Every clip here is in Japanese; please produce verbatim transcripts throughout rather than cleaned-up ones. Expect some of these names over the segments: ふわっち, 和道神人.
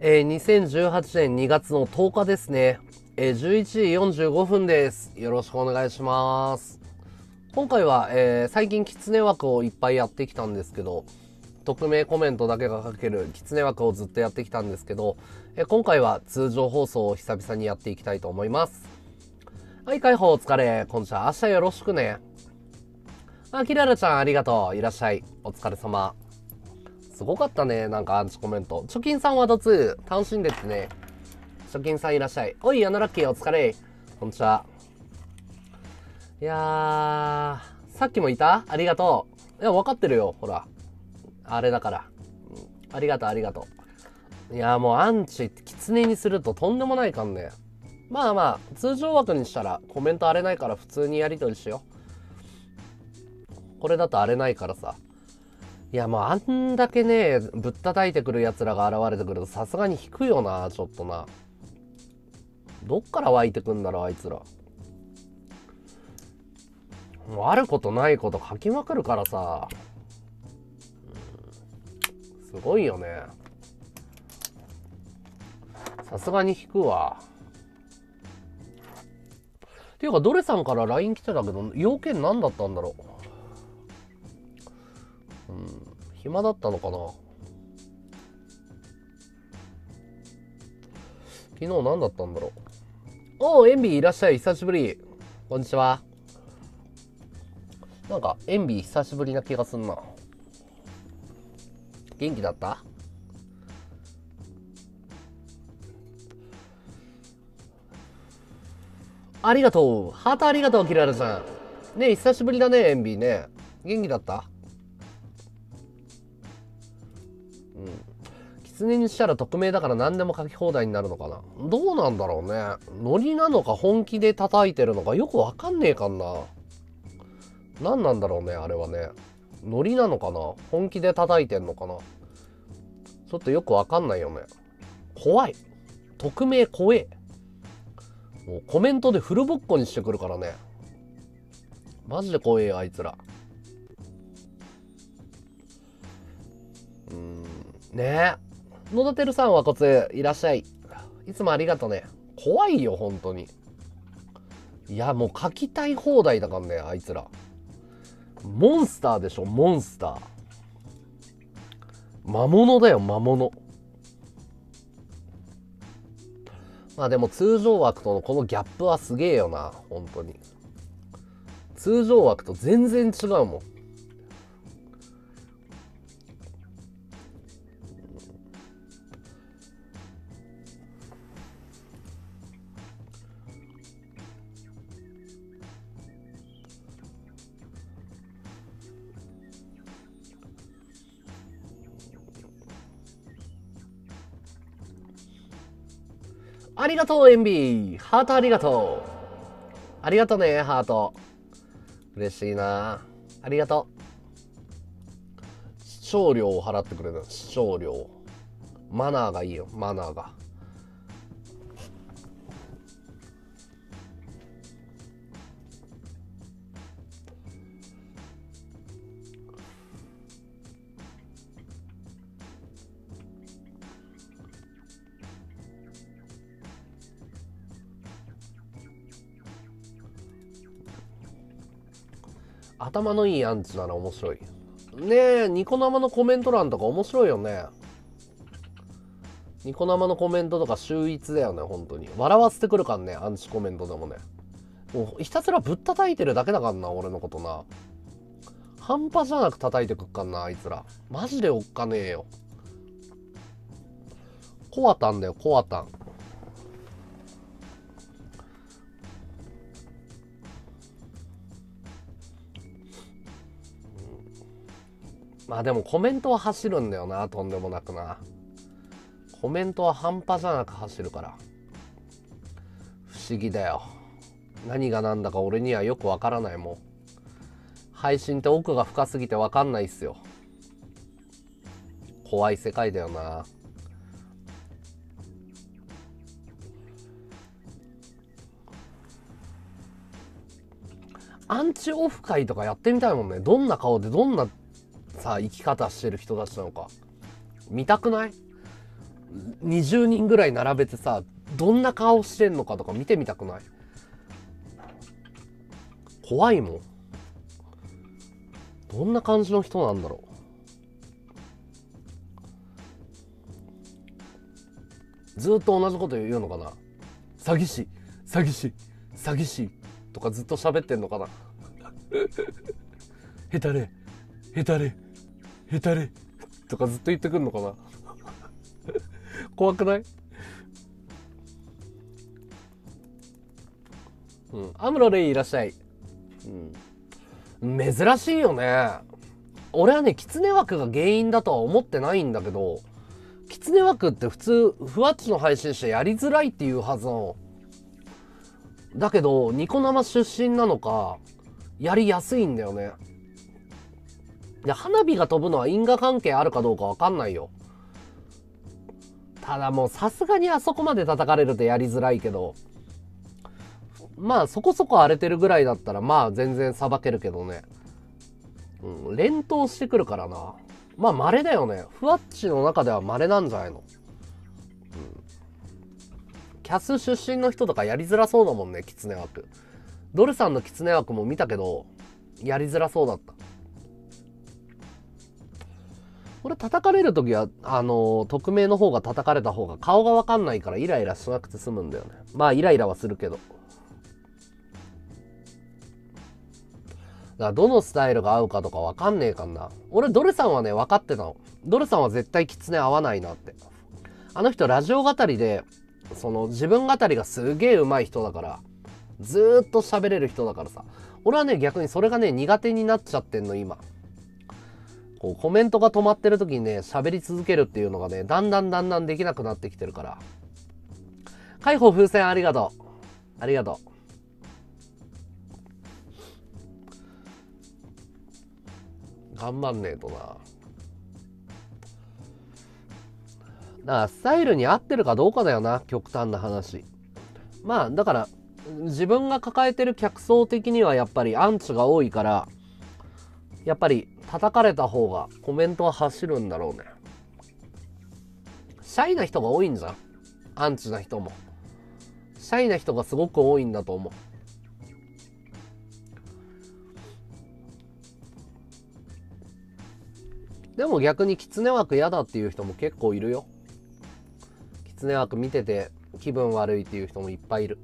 えー、にせんじゅうはちねんにがつのとおかですね、えー、じゅういちじよんじゅうごふんです。よろしくお願いします。今回は、えー、最近キツネ枠をいっぱいやってきたんですけど、匿名コメントだけが書けるキツネ枠をずっとやってきたんですけど、えー、今回は通常放送を久々にやっていきたいと思います。はい、解放お疲れ。こんにちは。明日よろしくね。あ、キララちゃんありがとう。いらっしゃい。お疲れ様。すごかったね。なんかアンチコメント。貯金さんはどつー。楽しんでってね。貯金さんいらっしゃい。おい、ヤナラッキーお疲れ。こんにちは。いやー、さっきもいた？ありがとう。いや、わかってるよ。ほら。あれだから。ありがとう、ありがとう。いやー、もうアンチってキツネにするととんでもないかんね。まあまあ、通常枠にしたらコメント荒れないから普通にやりとりしよう。これだと荒れないからさ。いや、もうあんだけね、ぶったたいてくる奴らが現れてくるとさすがに引くよな、ちょっとな。どっから湧いてくんだろう、あいつら。もうあることないこと書きまくるからさ。すごいよね。さすがに引くわ。っていうか、ドレさんから ライン 来てたけど、要件何だったんだろう。うん、暇だったのかな。昨日何だったんだろう。おお、エンビーいらっしゃい。久しぶり。こんにちは。なんかエンビー久しぶりな気がすんな。元気だった？ありがとう。ハートありがとう、キララちゃん。ねえ、久しぶりだね、エンビーね。元気だった？うん、キツネにしたら匿名だから何でも書き放題になるのかな。どうなんだろうね。ノリなのか本気で叩いてるのかよくわかんねえかな。何なんだろうね、あれはね。ノリなのかな、本気で叩いてんのかな。ちょっとよくわかんないよね。怖い。匿名怖え。もうコメントでフルボッコにしてくるからね。マジで怖えよ、あいつら。ねえ、野田てるさんはこついらっしゃい。いつもありがとね。怖いよ本当に。いや、もう書きたい放題だからね、あいつら。モンスターでしょ、モンスター。魔物だよ、魔物。まあでも通常枠とのこのギャップはすげえよな、本当に。通常枠と全然違うもん。ありがとう、エンビー。ハートありがとう。ありがとね、ハート。嬉しいな。ありがとう。視聴料を払ってくれる。視聴料。マナーがいいよ、マナーが。頭のいいアンチなら面白いねえ。ニコ生のコメント欄とか面白いよね。ニコ生のコメントとか秀逸だよね、本当に。笑わせてくるかんね、アンチコメントでもね。もうひたすらぶったたいてるだけだからな、俺のことな。半端じゃなく叩いてくっかんな、あいつら。マジでおっかねえよ。コアタンだよ、コアタン。まあでもコメントは走るんだよな、とんでもなくな。コメントは半端じゃなく走るから。不思議だよ。何が何だか俺にはよくわからないもん。配信って奥が深すぎてわかんないっすよ。怖い世界だよな。アンチオフ会とかやってみたいもんね。どんな顔でどんなさあ生き方してる人たちなのか見たくない？にじゅうにんぐらい並べてさ、どんな顔してんのかとか見てみたくない？怖いもん。どんな感じの人なんだろう。ずっと同じこと言うのかな。詐欺師、詐欺師、詐欺師とかずっと喋ってんのかな。ヘタレ、ヘタレ、ヘタレとかずっと言ってくんのかな。怖くない？うん、アムロレイいらっしゃい。うん、珍しいよね。俺はね、キツネ枠が原因だとは思ってないんだけど、キツネ枠って普通ふわっちの配信者やりづらいっていうはずなのだけど、ニコ生出身なのかやりやすいんだよね。で、花火が飛ぶのは因果関係あるかどうかわかんないよ。ただもうさすがにあそこまで叩かれるとやりづらいけど、まあそこそこ荒れてるぐらいだったらまあ全然さばけるけどね。うん、連投してくるからな。まあ稀だよね。ふわっちの中では稀なんじゃないの。うん、キャス出身の人とかやりづらそうだもんね、キツネ枠。ドルさんのキツネ枠も見たけどやりづらそうだった。俺叩かれる時はあのー、匿名の方が叩かれた方が顔が分かんないからイライラしなくて済むんだよね。まあイライラはするけど、だからどのスタイルが合うかとか分かんねえかんな。俺ドルさんはね分かってたの。ドルさんは絶対キツネ合わないなって。あの人ラジオ語りでその自分語りがすげえうまい人だから、ずーっと喋れる人だからさ。俺はね逆にそれがね苦手になっちゃってんの今。こうコメントが止まってる時にね喋り続けるっていうのがねだんだんだんだんできなくなってきてるから。海保風船ありがとう、ありがとう。頑張んねえとな。だからスタイルに合ってるかどうかだよな、極端な話。まあだから自分が抱えてる客層的にはやっぱりアンチが多いから、やっぱり叩かれた方がコメントは走るんだろうね。シャイな人が多いんじゃん、アンチな人も。シャイな人がすごく多いんだと思う。でも逆にキツネ枠嫌だっていう人も結構いるよ。キツネ枠見てて気分悪いっていう人もいっぱいいる。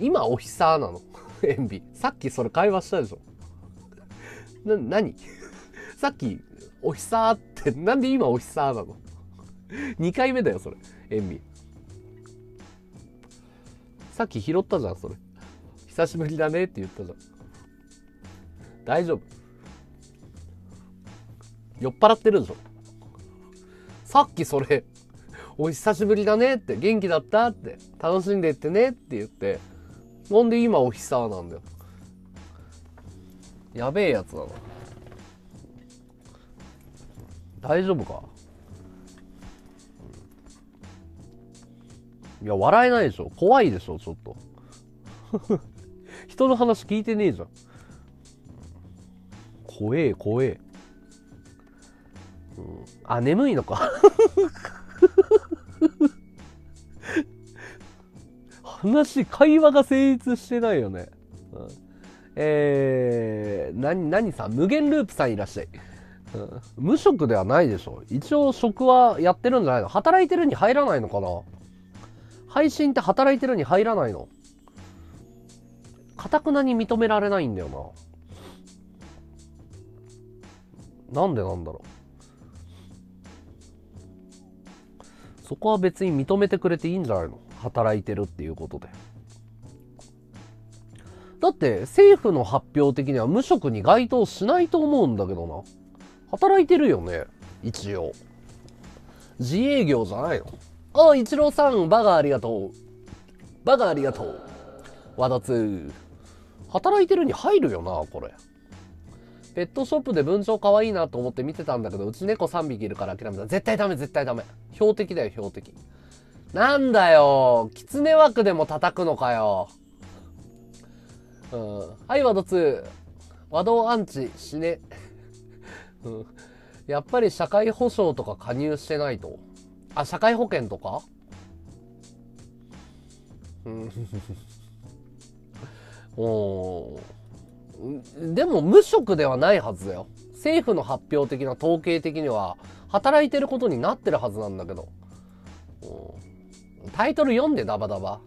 今おひさなの。エンビさっきそれ会話したでしょ。な、何さっきおひさってなんで今おひさなの。にかいめだよそれ。エンビさっき拾ったじゃんそれ。久しぶりだねって言ったじゃん。大丈夫、酔っ払ってるでしょ。さっきそれお久しぶりだねって、元気だったって、楽しんでってねって言って、なんで今おひさなんだよ。やべえやつだな。大丈夫か。いや笑えないでしょ、怖いでしょちょっと。人の話聞いてねえじゃん。怖え怖え、うん、あ眠いのか。話会話が成立してないよね、うん、えー、何何さん、無限ループさんいらっしゃい。うん、無職ではないでしょ一応。職はやってるんじゃないの。働いてるに入らないのかな。配信って働いてるに入らないの。頑なに認められないんだよな。なんでなんだろう。そこは別に認めてくれていいんじゃないの、働いてるっていうことで。だって政府の発表的には無職に該当しないと思うんだけどな。働いてるよね一応。自営業じゃないの。ああ、イチローさん、バガーありがとう。バガーありがとう。わだつ。働いてるに入るよな、これ。ペットショップで文鳥可愛いなと思って見てたんだけど、うち猫さんびきいるから諦めた。絶対ダメ、絶対ダメ。標的だよ、標的。なんだよ。キツネ枠でも叩くのかよ。うん、はい、ワードツー。和道アンチ、死ね。うん、やっぱり社会保障とか加入してないと。あ、社会保険とか、うん、おー。でも無職ではないはずだよ。政府の発表的な統計的には働いてることになってるはずなんだけど。タイトル読んでダバダバ。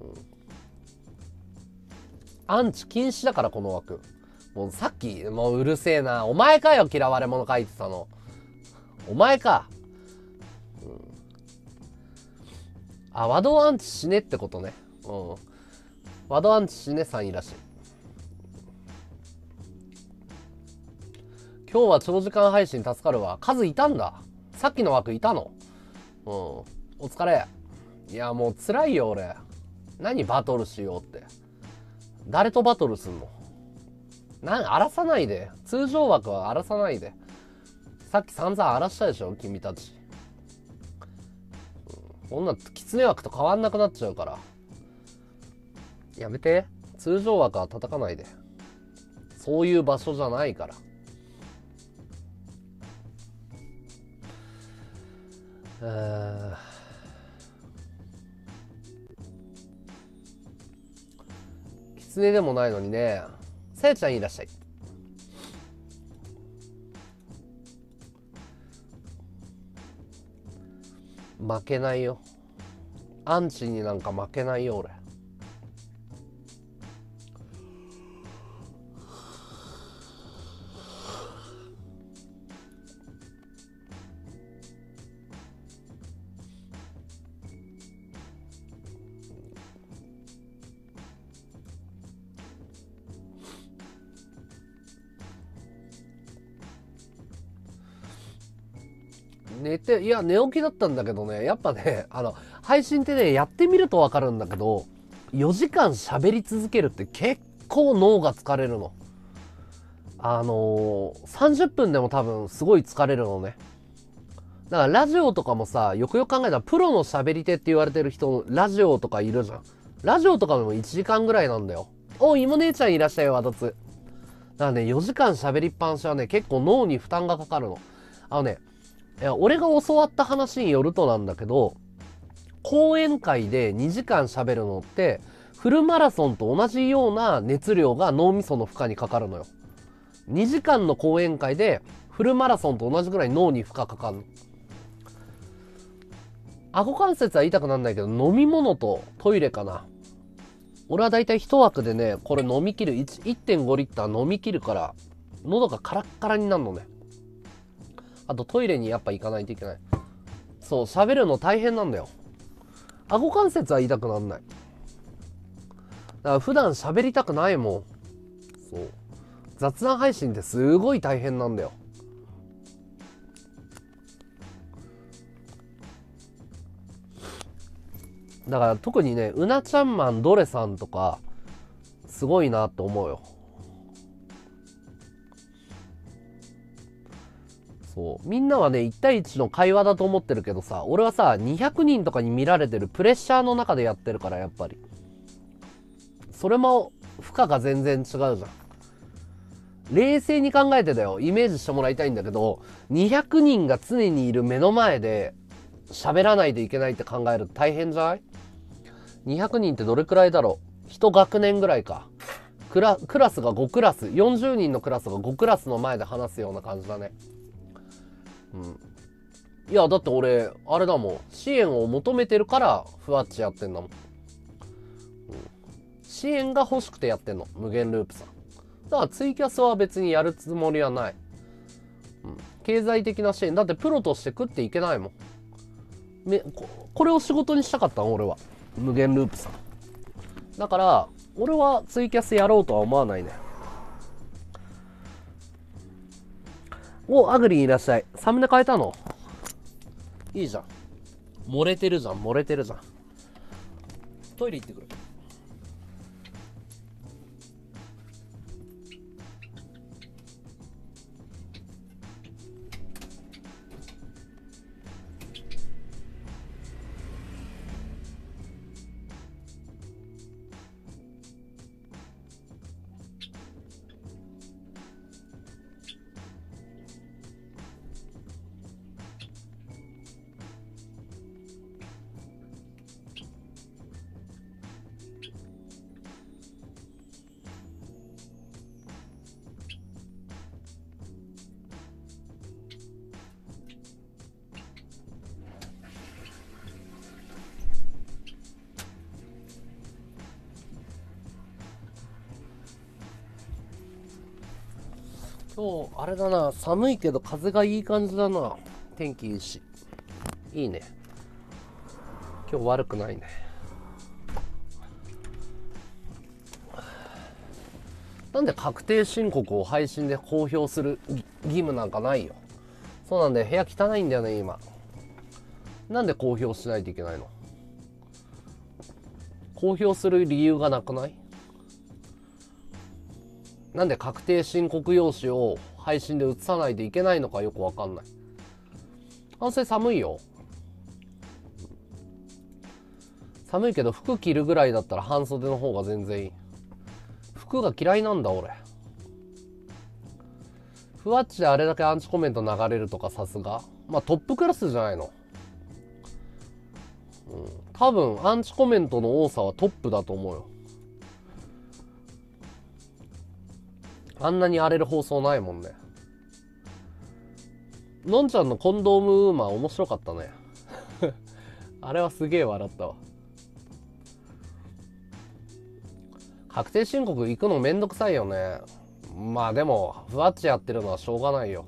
うん、アンチ禁止だからこの枠。もうさっき、もううるせえな。お前かよ、嫌われ者書いてたの。お前か。うん、あ、和道アンチ死ねってことね。うん。和道アンチ死ねさんいらしい。今日は長時間配信助かるわ。数いたんだ。さっきの枠いたの。うん。お疲れ。いや、もう辛いよ、俺。何バトルしようって。誰とバトルすんの？なん、荒らさないで。通常枠は荒らさないで。さっき散々荒らしたでしょ、君たち。こんなキツネ枠と変わんなくなっちゃうから。やめて。通常枠は叩かないで。そういう場所じゃないから。うーん。キツネでもないのにね。さやちゃんいらっしゃい。負けないよ。アンチになんか負けないよ俺。寝て、いや寝起きだったんだけどね、やっぱね、あの配信ってね、やってみると分かるんだけど、よじかん喋り続けるって結構脳が疲れるの。あのー、さんじゅっぷんでも多分すごい疲れるのね。だからラジオとかもさ、よくよく考えたらプロの喋り手って言われてる人、ラジオとかいるじゃん。ラジオとかでもいちじかんぐらいなんだよ。おいも姉ちゃんいらっしゃいよ、わだつ。だからね、よじかん喋りっぱなしはね、結構脳に負担がかかるの。あのね、いや俺が教わった話によるとなんだけど、講演会でにじかん喋るのってフルマラソンと同じような熱量が脳みその負荷にかかるのよ。にじかんの講演会でフルマラソンと同じぐらい脳に負荷かかるの。顎関節は痛くなんないけど、飲み物とトイレかな。俺はだいたいいち枠でね、これ飲み切る いってんご リッター飲み切るから喉がカラッカラになるのね。あとトイレにやっぱ行かないといけない。そう、喋るの大変なんだよ。顎関節は痛くなんない。だから普段喋りたくないもん。そう、雑談配信ってすごい大変なんだよ。だから特にね、うなちゃんマンドレさんとかすごいなと思うよ。そう、みんなはねいち対いちの会話だと思ってるけどさ、俺はさにひゃくにんとかに見られてるプレッシャーの中でやってるから、やっぱりそれも負荷が全然違うじゃん。冷静に考えてだよ、イメージしてもらいたいんだけど、にひゃくにんが常にいる目の前で喋らないといけないって考えると大変じゃない？ にひゃくにんってどれくらいだろう、いち学年ぐらいか。クラ、クラスがごクラス、よんじゅうにんのクラスがごクラスの前で話すような感じだね。うん、いやだって俺あれだもん、支援を求めてるからふわっちやってんだもん、うん、支援が欲しくてやってんの、無限ループさんだから。ツイキャスは別にやるつもりはない、うん、経済的な支援だってプロとして食っていけないもん。め こ, これを仕事にしたかったの俺は、無限ループさんだから。俺はツイキャスやろうとは思わないね。お、アグリーいらっしゃい。サムネ変えたの？いいじゃん。漏れてるじゃん、漏れてるじゃん。トイレ行ってくる。今日あれだな、寒いけど風がいい感じだな。天気いいしいいね、今日悪くないね。なんで確定申告を配信で公表する義務なんかないよ。そうなんで部屋汚いんだよね今。なんで公表しないといけないの？公表する理由がなくない？なんで確定申告用紙を配信で写さないといけないのかよくわかんない。反省寒いよ。寒いけど服着るぐらいだったら半袖の方が全然いい。服が嫌いなんだ俺。ふわっちであれだけアンチコメント流れるとかさすが。まあトップクラスじゃないの、うん、多分アンチコメントの多さはトップだと思うよ。あんなに荒れる放送ないもんね。のんちゃんのコンドームウーマン面白かったねあれはすげえ笑ったわ。確定申告行くのめんどくさいよね。まあでもふわっちやってるのはしょうがないよ。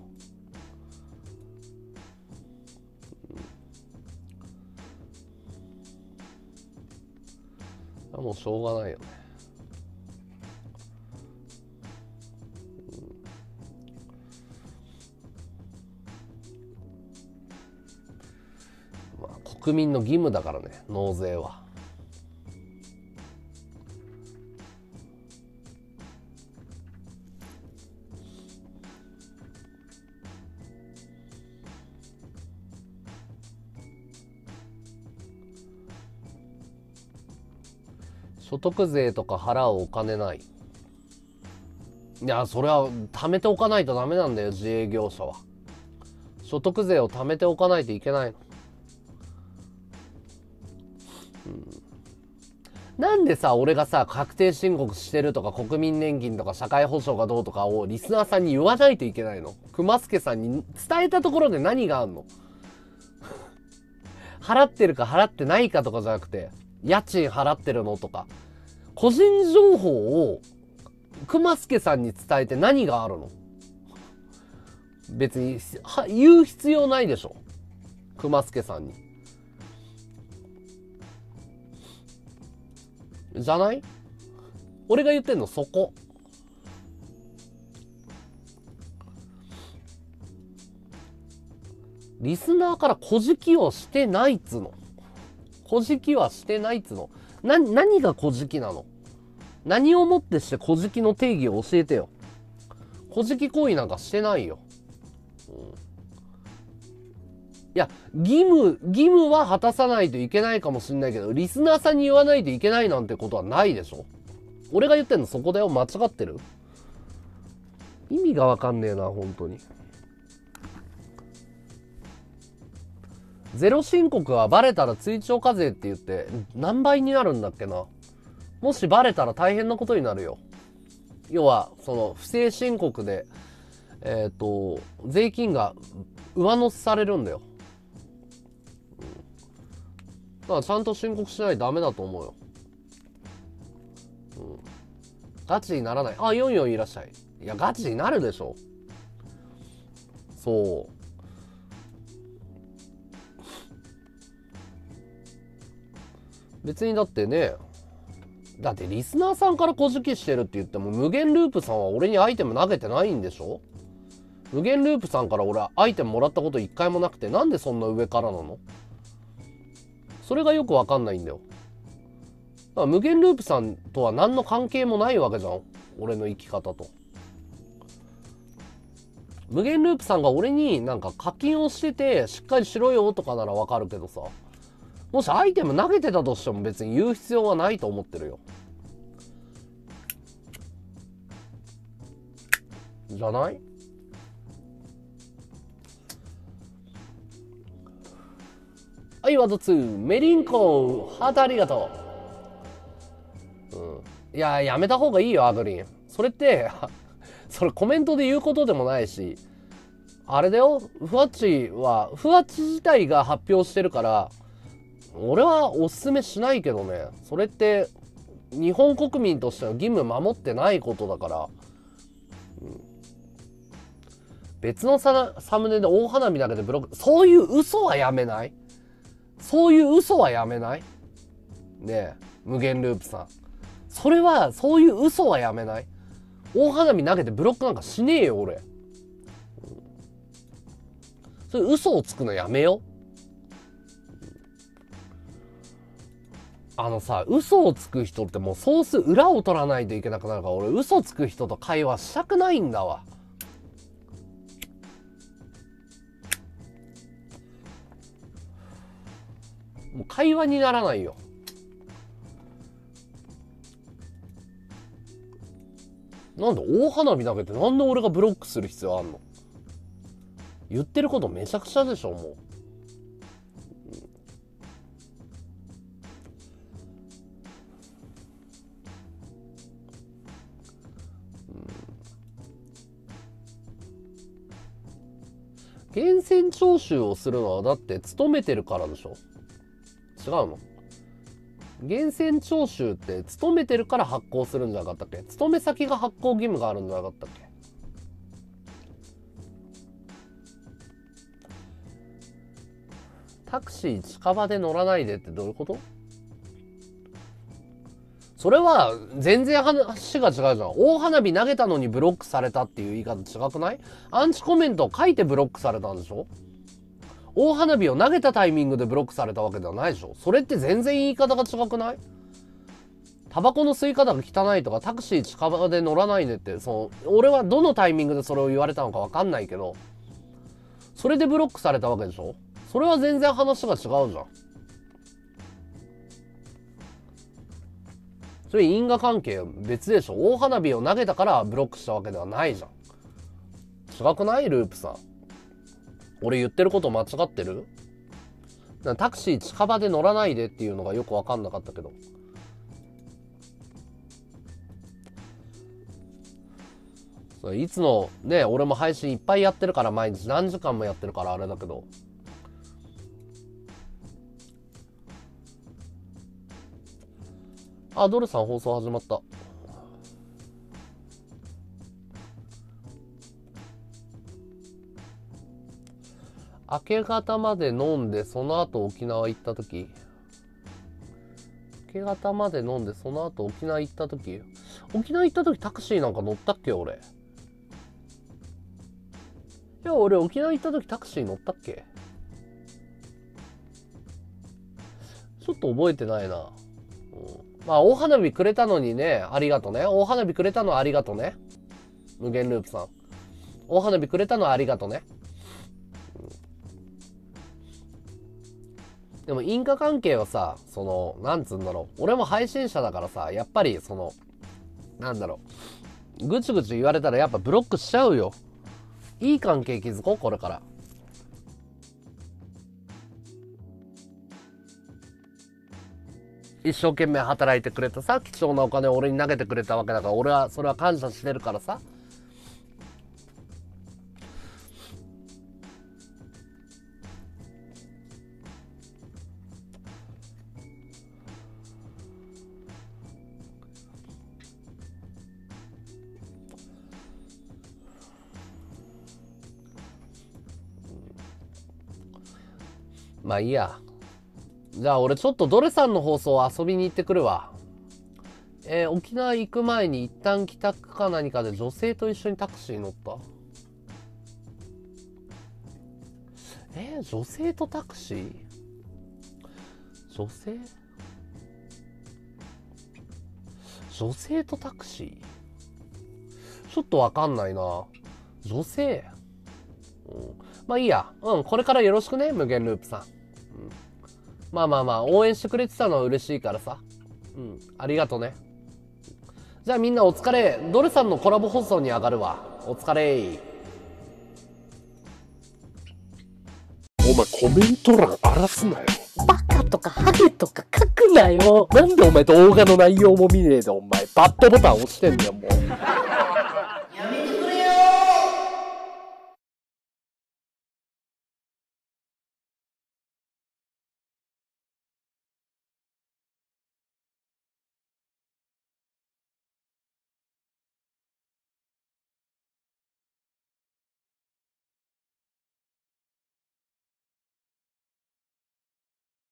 もうしょうがないよね。まあ国民の義務だからね納税は。所得税とか払うお金ない。いやそれは貯めておかないとダメなんだよ自営業者は。所得税を貯めておかないといけないの、うん、なんでさ俺がさ確定申告してるとか国民年金とか社会保障がどうとかをリスナーさんに言わないといけないの？熊助さんに伝えたところで何があんの払ってるか払ってないかとかじゃなくて家賃払ってるのとか個人情報を熊助さんに伝えて何があるの？別に言う必要ないでしょ熊助さんに。じゃない？俺が言ってんのそこ。リスナーから小じきをしてないっつの。小じきはしてないっつの。な、何が小じきなの？何をもってして小じきの定義を教えてよ。小じき行為なんかしてないよ、うん、いや義務義務は果たさないといけないかもしれないけどリスナーさんに言わないといけないなんてことはないでしょ。俺が言ってんのそこだよ。間違ってる？意味が分かんねえな本当に。ゼロ申告はバレたら追徴課税って言って何倍になるんだっけな。もしバレたら大変なことになるよ。要はその不正申告でえっと税金が上乗せされるんだよ。だからちゃんと申告しないとダメだと思うよ、うん、ガチにならない。あ、よんよんいらっしゃい。いやガチになるでしょ。そう別にだってね、だってリスナーさんからこじきしてるって言っても無限ループさんは俺にアイテム投げてないんでしょ。無限ループさんから俺アイテムもらったこと一回もなくてなんでそんな上からなの？それがよくわかんないんだよ。だから無限ループさんとは何の関係もないわけじゃん俺の生き方と。無限ループさんが俺になんか課金をしててしっかりしろよとかならわかるけどさ、もしアイテム投げてたとしても別に言う必要はないと思ってるよ。じゃない？はい、ワードツーメリンコンハートありがとう、うん、いややめた方がいいよアドリン。それってそれコメントで言うことでもないしあれだよ。ふわっちはふわっち自体が発表してるから俺はおすすめしないけどね。それって日本国民としての義務守ってないことだから、うん、別のサムネで大花火だけでブロック、そういう嘘はやめない？そういう嘘はやめない？ねえ、無限ループさん。それは、そういう嘘はやめない？大花火投げてブロックなんかしねえよ、俺。それ嘘をつくのやめよ。あのさ、嘘をつく人ってもうソース裏を取らないといけなくなるから、俺嘘つく人と会話したくないんだわ。もう会話にならないよ。なんで大花火投げてなんで俺がブロックする必要あんの？言ってることめちゃくちゃでしょ、もう。源泉徴収をするのはだって勤めてるからでしょ？違うの？源泉徴収って勤めてるから発行するんじゃなかったっけ？勤め先が発行義務があるんじゃなかったっけ？タクシー近場で乗らないでってどういうこと？それは全然話が違うじゃん。大花火投げたのにブロックされたっていう言い方違くない？アンチコメントを書いてブロックされたんでしょ？大花火を投げたタイミングでブロックされたわけではないでしょ。それって全然言い方が違くない？タバコの吸い方が汚いとかタクシー近場で乗らないでって、その俺はどのタイミングでそれを言われたのか分かんないけど、それでブロックされたわけでしょ。それは全然話が違うじゃん。それ因果関係別でしょ。大花火を投げたからブロックしたわけではないじゃん。違くない？ループさん、俺言ってること間違ってる？タクシー近場で乗らないでっていうのがよく分かんなかったけど。いつのね、俺も配信いっぱいやってるから、毎日何時間もやってるからあれだけど。あ、ドルさん放送始まった。明け方まで飲んで、その後沖縄行った時、明け方まで飲んで、その後沖縄行った時、沖縄行った時タクシーなんか乗ったっけ俺。いや、俺沖縄行った時タクシー乗ったっけ？ちょっと覚えてないな。うん、まあ、大花火くれたのにね、ありがとね。大花火くれたのありがとね。無限ループさん。大花火くれたのありがとね。でも因果関係はさ、その、なんつうんだろう。俺も配信者だからさ、やっぱりその、なんだろう。ぐちぐち言われたらやっぱブロックしちゃうよ。いい関係築こう、これから。一生懸命働いてくれたさ、貴重なお金を俺に投げてくれたわけだから、俺はそれは感謝してるからさ。まあいいや。じゃあ俺ちょっとドレさんの放送遊びに行ってくるわ。えー、沖縄行く前に一旦帰宅か何かで女性と一緒にタクシー乗った。えー、女性とタクシー？女性？女性とタクシー？ちょっとわかんないな。女性、うん、まあいいや。うん、これからよろしくね、無限ループさん。うん、まあまあまあ、応援してくれてたのは嬉しいからさ。うん、ありがとね。じゃあみんなお疲れ。ドルさんのコラボ放送に上がるわ。お疲れ。お前コメント欄荒らすなよ。バカとかハゲとか書くなよ。なんでお前動画の内容も見ねえでお前、バッドボタン押してんだよ、もう。